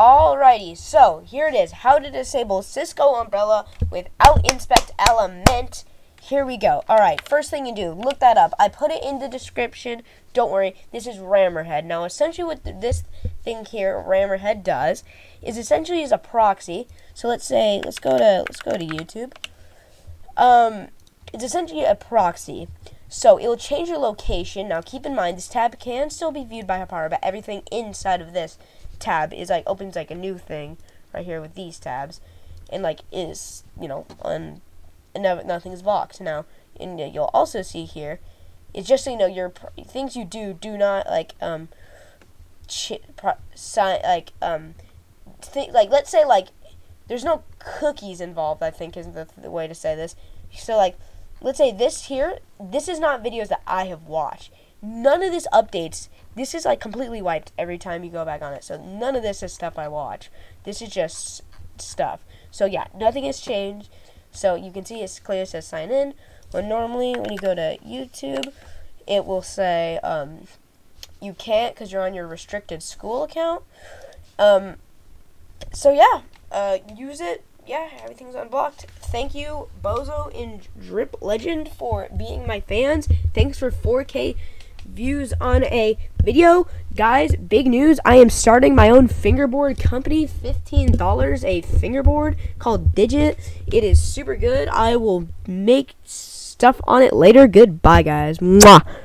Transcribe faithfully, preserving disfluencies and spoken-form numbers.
Alrighty, so here it is, how to disable Cisco Umbrella without Inspect Element. Here we go. Alright, first thing you do, look that up. I put it in the description. Don't worry, this is Rammerhead. Now, essentially what th this thing here, Rammerhead, does is essentially is a proxy. So let's say, let's go to, let's go to YouTube. Um, it's essentially a proxy. So it will change your location. Now, keep in mind, this tab can still be viewed by Hapara, but everything inside of this tab is like opens like a new thing right here with these tabs, and like is you know on and nothing is locked now. And you'll also see here, it's just so you know your things you do do not like um ch pro sign like um th like let's say like there's no cookies involved. I think is the, the way to say this. So like let's say this here, this is not videos that I have watched. None of this updates. This is like completely wiped every time you go back on it. So none of this is stuff I watch. This is just stuff. So yeah, nothing has changed. So you can see it's clear, it says sign in. But normally when you go to YouTube, it will say um, you can't because you're on your restricted school account. Um, so yeah, uh, use it. Yeah, everything's unblocked. Thank you, Bozo and Drip Legend, for being my fans. Thanks for four K views on a video. Guys, big news, I am starting my own fingerboard company. Fifteen dollars a fingerboard called Digit. It is super good. I will make stuff on it later. Goodbye, guys. Mwah.